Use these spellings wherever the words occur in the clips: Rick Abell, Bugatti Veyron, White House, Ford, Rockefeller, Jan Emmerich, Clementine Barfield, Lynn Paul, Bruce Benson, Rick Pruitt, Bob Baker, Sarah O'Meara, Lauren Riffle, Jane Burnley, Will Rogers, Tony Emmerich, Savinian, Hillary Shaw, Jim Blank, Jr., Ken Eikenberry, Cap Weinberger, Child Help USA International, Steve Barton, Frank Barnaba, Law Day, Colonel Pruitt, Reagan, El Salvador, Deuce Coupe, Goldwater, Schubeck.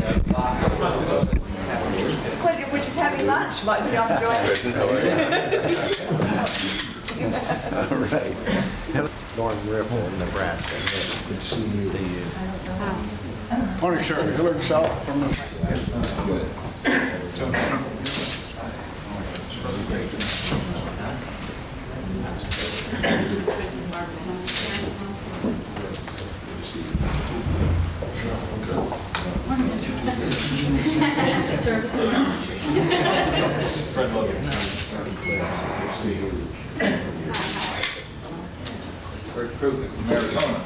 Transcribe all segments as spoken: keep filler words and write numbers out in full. Well, we're just having lunch. Might be after it. All right. Lauren Riffle in Nebraska. Good to see you. Morning, sir. Hillary Shaw from the Rick Pruitt from Arizona.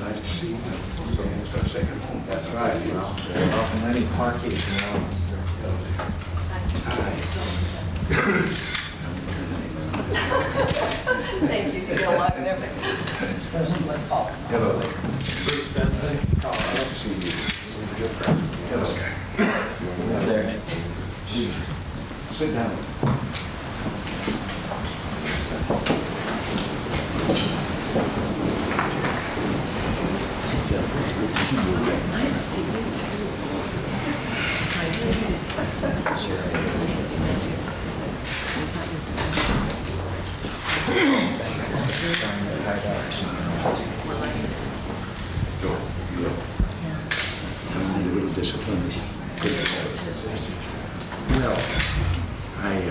Nice to see you. So you start second home. That's right. You know, off in any parking, you know. Thank you. You get along with everything. President Lynn Paul. Hello. Bruce Benson. Nice to see you. Good friend. Hello. Hello. There. Sit down. It's nice to see you too. Nice to see you. That's a picture. Thank you for presenting. I'm a little disappointed. Well, I uh,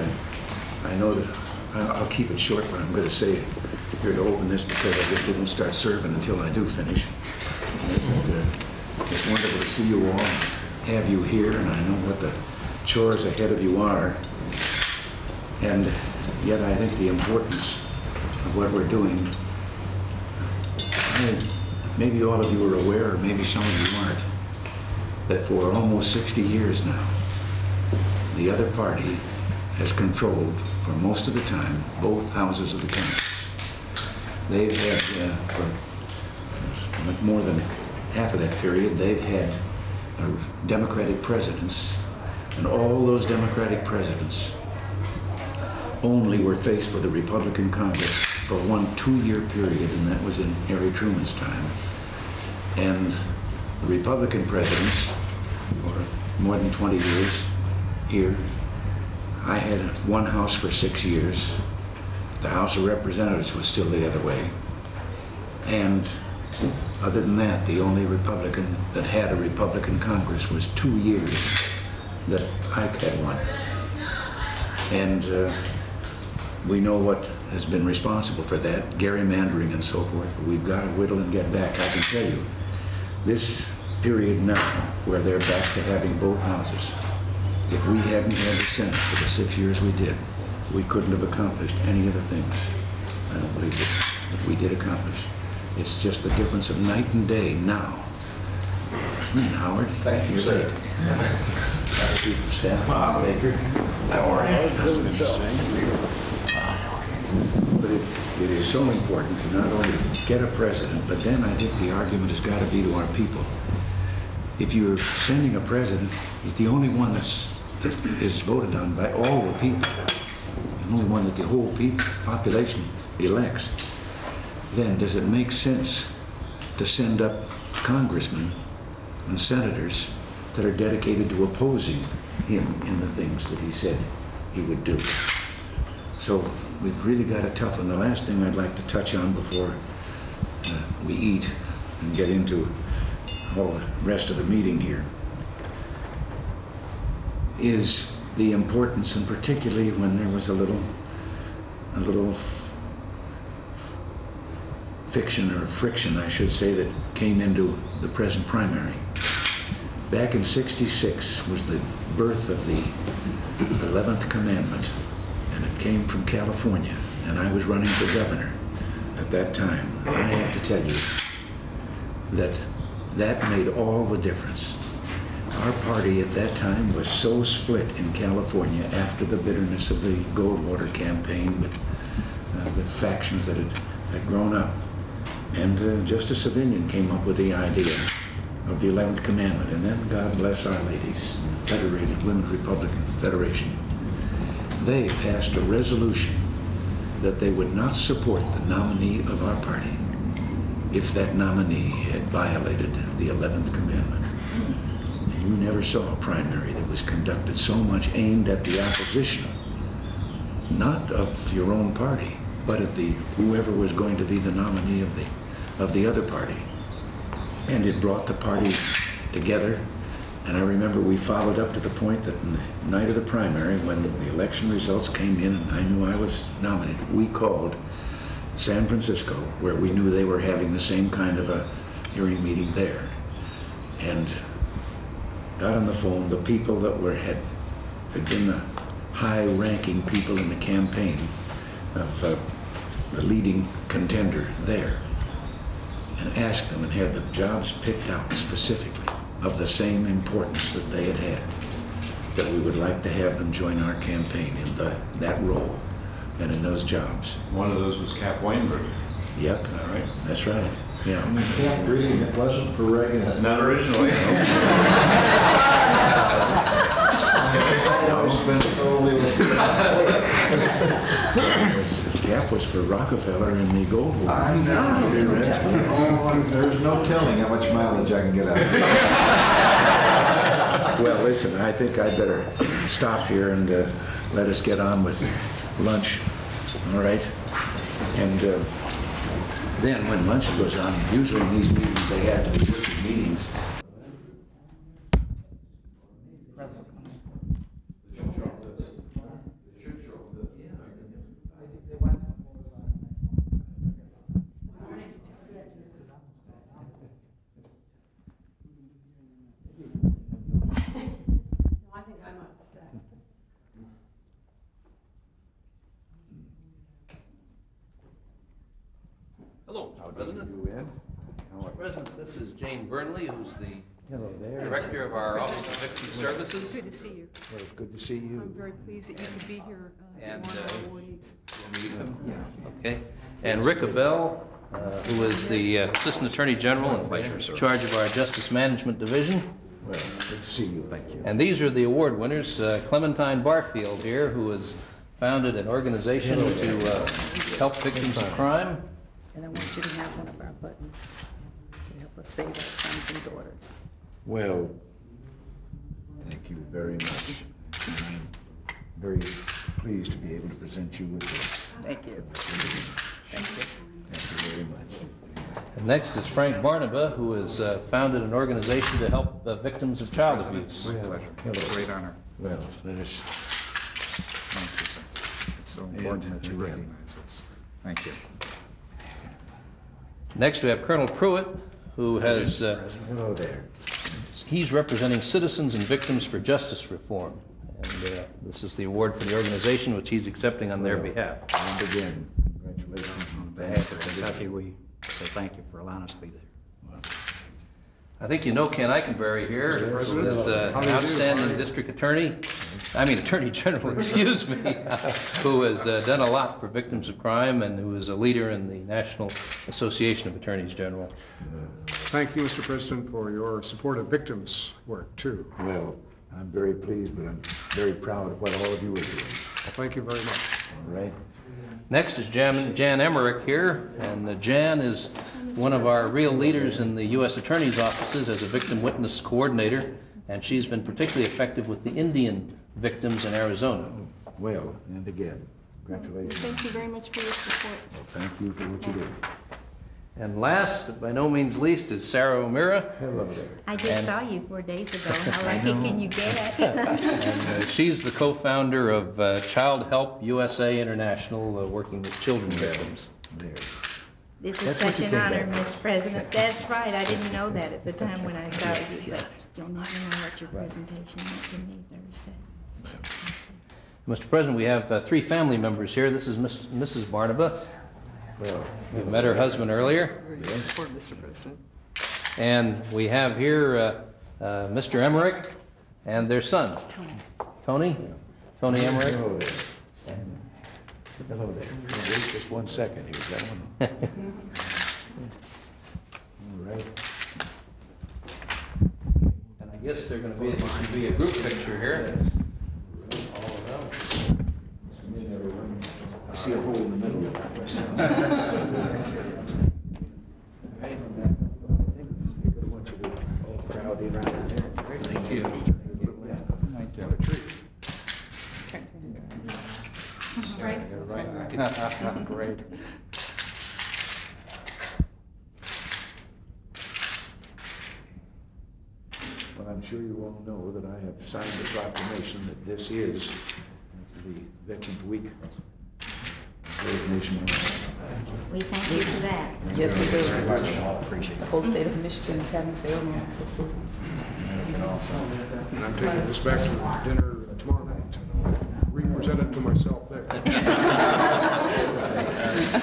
I know that I'll keep it short, but I'm going to say it here to open this because I just didn't start serving until I do finish. It's wonderful to see you all, have you here, and I know what the chores ahead of you are. And yet I think the importance of what we're doing, I, maybe all of you are aware, or maybe some of you aren't, that for almost sixty years now, the other party has controlled, for most of the time, both houses of the Congress. They've had, uh, for more than half of that period, they've had uh, Democratic presidents, and all those Democratic presidents only were faced with a Republican Congress for one two-year period, and that was in Harry Truman's time. And the Republican presidents, for more than twenty years here, I had one house for six years. The House of Representatives was still the other way. And other than that, the only Republican that had a Republican Congress was two years that I had one. And uh, we know what has been responsible for that, gerrymandering and so forth, but we've got to whittle and get back. I can tell you, this period now, where they're back to having both houses, if we hadn't had the Senate for the six years we did, we couldn't have accomplished any of the things I don't believe that, that we did accomplish. It's just the difference of night and day now. And Howard, thank you, sir. Staff, Bob Baker. How are you? That's interesting. But it's, it is so important to not only get a president, but then I think the argument has got to be to our people. If you're sending a president, he's the only one that's, that is voted on by all the people, the only one that the whole people, population elects. Then does it make sense to send up congressmen and senators that are dedicated to opposing him in the things that he said he would do? So we've really got to toughen. The last thing I'd like to touch on before uh, we eat and get into all the rest of the meeting here is the importance, and particularly when there was a little, a little fiction or friction, I should say, that came into the present primary. Back in sixty-six was the birth of the eleventh commandment, and it came from California, and I was running for governor at that time. And I have to tell you that that made all the difference. Our party at that time was so split in California after the bitterness of the Goldwater campaign with uh, the factions that had, had grown up. And uh, Justice Savinian came up with the idea of the eleventh commandment, and then God bless Our Ladies, Federated Women's Republican Federation. They passed a resolution that they would not support the nominee of our party if that nominee had violated the eleventh commandment. You never saw a primary that was conducted so much aimed at the opposition, not of your own party, but at the whoever was going to be the nominee of the of the other party. And it brought the parties together. And I remember we followed up to the point that on the night of the primary, when the election results came in and I knew I was nominated, we called San Francisco, where we knew they were having the same kind of a hearing meeting there, and got on the phone. The people that were had, had been the high-ranking people in the campaign of uh, the leading contender there, and asked them and had the jobs picked out specifically of the same importance that they had had, that we would like to have them join our campaign in the, that role and in those jobs. One of those was Cap Weinberger. Yep. All right. That's right. Yeah. I mean, Cap reading it wasn't for Reagan. Not originally. No. Cap was for Rockefeller and the Gold War. I know. There's no telling how much mileage I can get out of it. Well, listen, I think I'd better stop here and uh, let us get on with lunch. All right? And uh, then when lunch goes on, usually in these meetings they have to be working meetings. This is Jane Burnley, who's the Hello there. Director of our Office of Victim Services. Good to see you. Well, it's good to see you. I'm very pleased that you could be here uh, and, tomorrow uh, yeah. Okay. And Rick Abell, uh, who is the uh, Assistant Attorney General and in charge of our Justice Management Division. Well, good to see you. Thank you. And these are the award winners. Uh, Clementine Barfield here, who has founded an organization Hello to uh, help victims of crime. And I want you to have one of our buttons. Save our sons and daughters. Well, thank you very much. I'm very pleased to be able to present you with this. Thank you. Thank you. Thank you very much. And next is Frank Barnaba, who has uh, founded an organization to help uh, victims of child abuse. Well, pleasure. Hello. Great honor. Well, let us. Thank you, sir. It's so important and, that you again. recognize us. Thank you. Next, we have Colonel Pruitt, who has, uh, Hello there. He's representing Citizens and Victims for Justice Reform. And uh, this is the award for the organization, which he's accepting on their well, behalf. And again, congratulations. On behalf of Kentucky, we say thank you for allowing us to be there. Well, I think you know Ken Eikenberry here, is uh, an outstanding district attorney, I mean attorney general, excuse me, who has uh, done a lot for victims of crime and who is a leader in the National Association of Attorneys General. Thank you, Mister President, for your support of victims' work, too. Well, I'm very pleased, but I'm very proud of what all of you are doing. Well, thank you very much. All right. Next is Jan, Jan Emmerich here, and uh, Jan is one of our real leaders in the U S Attorney's offices as a victim witness coordinator, and she's been particularly effective with the Indian victims in Arizona. Well, and again, congratulations. Well, thank you very much for your support. Well, thank you for what you do. And last, but by no means least, is Sarah O'Meara. Hello there. I just and saw you four days ago. How lucky can you get? And, uh, she's the co-founder of uh, Child Help U S A International, uh, working with children victims. There. This is That's such an honor, back. Mister President. That's right. I didn't know that at the time when I got it, but you'll not know what your presentation is to me Thursday. Mister President, we have uh, three family members here. This is Miss, Missus Barnaba. Well, we met her husband earlier. Yes. Mister President. And we have here uh, uh, Mister Emmerich and their son, Tony. Tony? Tony Emmerich. Hello there. And Hello there. Just one second here, gentlemen. All right. And I guess they're going to be a, going to be a group picture here. I see a hole in the middle of that restaurant. I think they're going to want you to all crowd in right there. Thank, Thank you. Thank you. Great. Right. Great. Well, I'm sure you all know that I have signed the proclamation that this is the Veterans Week. We thank you for that. Yes, we do. Very much. Appreciate it. The whole state of Michigan is having ceremonies this week. And also, and I'm taking this back to dinner tomorrow night. Represent it to myself there.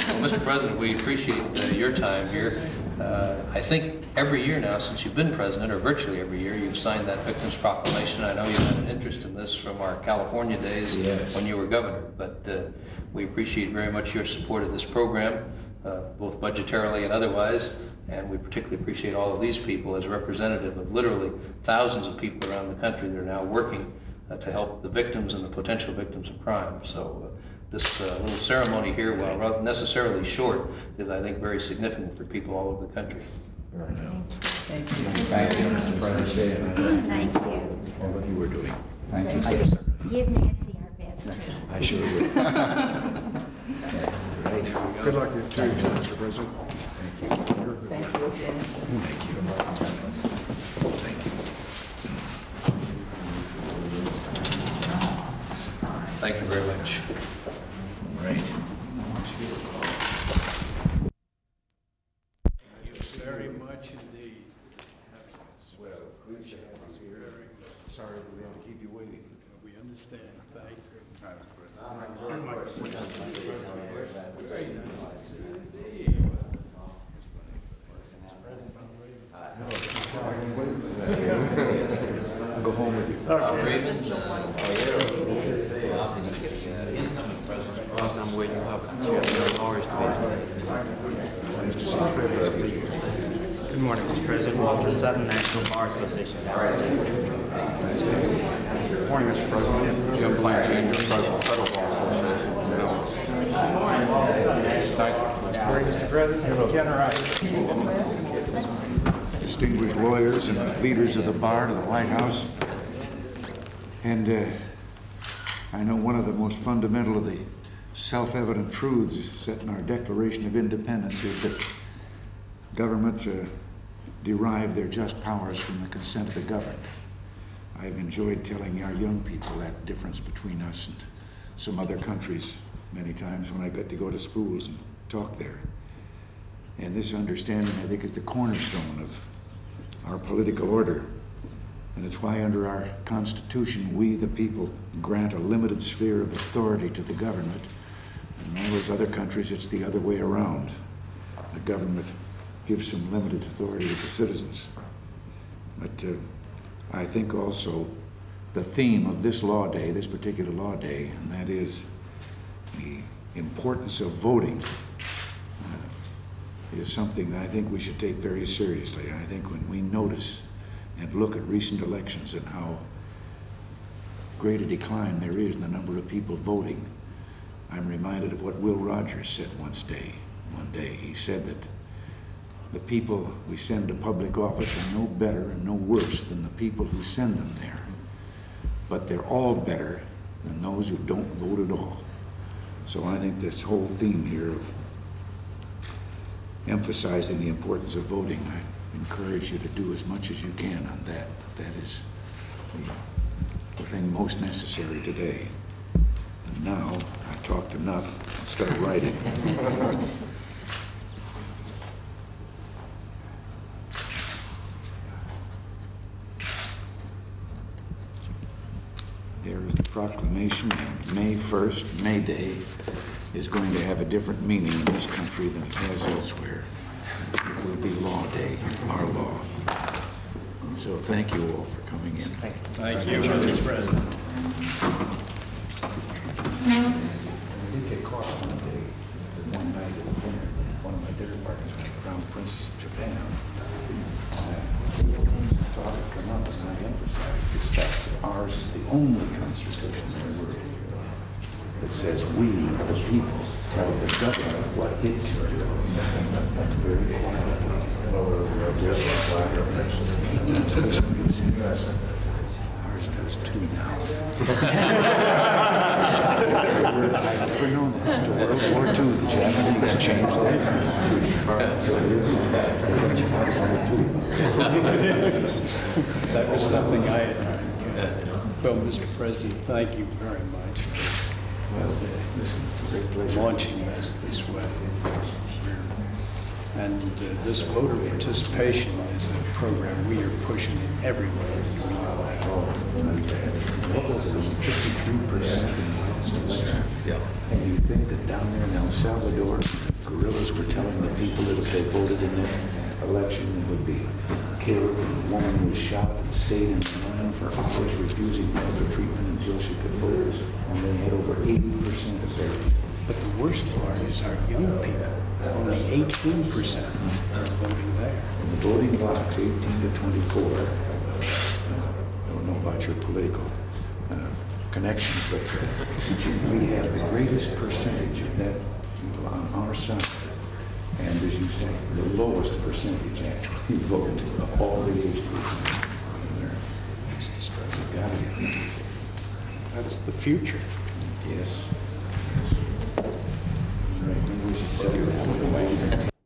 Well, Mister President, we appreciate uh, your time here. Uh, I think every year now since you've been president, or virtually every year, you've signed that Victims Proclamation. I know you've had an interest in this from our California days yes. when you were governor, but uh, we appreciate very much your support of this program, uh, both budgetarily and otherwise, and we particularly appreciate all of these people as representative of literally thousands of people around the country that are now working uh, to help the victims and the potential victims of crime. So. Uh, This uh, little ceremony here, while not necessarily short, is, I think, very significant for people all over the country. Right now. Thank you. Thank you, Mister President. Thank you. All that you were doing. Thank you, sir. Give Nancy our best. I sure will. Great. Good luck with your term, Mister President. Thank you. Thank you. Thank you. Thank you. Thank you very much. Right. Thank you very much indeed. Well, pleased to have us here. Sorry that we had to keep you waiting. We understand. Thank you. I'll go home with you. Incoming president. I'm waiting up. Good morning, Mister President. Walter Sutton, National Bar Association, Dallas, Texas. Good morning, Mister President. Jim Blank, Junior President, Federal Bar Association, Dallas. Good morning, Walter Sutton. Thank you. Good morning, Mister President. Ken Eikenberry. Distinguished lawyers and leaders of the bar to the White House, and. Uh, I know one of the most fundamental of the self-evident truths set in our Declaration of Independence is that governments uh, derive their just powers from the consent of the governed. I've enjoyed telling our young people that difference between us and some other countries many times when I got to go to schools and talk there. And this understanding, I think, is the cornerstone of our political order. And it's why under our Constitution, we, the people, grant a limited sphere of authority to the government. And in all those other countries, it's the other way around. The government gives some limited authority to the citizens. But uh, I think also the theme of this law day, this particular law day, and that is the importance of voting, uh, is something that I think we should take very seriously. I think when we notice and look at recent elections and how great a decline there is in the number of people voting, I'm reminded of what Will Rogers said once day, one day. He said that the people we send to public office are no better and no worse than the people who send them there, but they're all better than those who don't vote at all. So I think this whole theme here of emphasizing the importance of voting, I encourage you to do as much as you can on that, but that is the thing most necessary today. And now, I've talked enough, I'll start writing. There is the proclamation, and May first, May Day, is going to have a different meaning in this country than it has elsewhere. It will be Law Day, our law. So thank you all for coming in. Thank you, thank you, Mister President. I did get caught one day, one night at dinner, one of my dinner partners was the Crown Princess of Japan. And I thought it come up, and I emphasized this fact that ours is the only constitution in the world that says we, the people, tell the government what it should do. It took somebody serious. Ours does too now. I never known that. After World War Two, the Japanese changed their constitution. That was something I admired. Well, Mister President, thank you very much for well, uh, launching us this way. And uh, this voter participation is a program we are pushing in every way. What was it, fifty-three percent in last election? Yeah. And you think that down there in El Salvador, guerrillas were telling the people that if they voted in their election, it would be killed, and the woman was shot and stayed in the line for hours, refusing medical treatment until she could vote, and they had over eighty percent of their people. But the worst part is our young people. Only eighteen percent are voting there. And the voting blocks, eighteen to twenty-four. I don't know about your political uh, connections, but uh, we have the greatest percentage of that people on our side. And as you say, the lowest percentage actually vote of all the age groups in there. That's the future. Yes. Right. We should see that.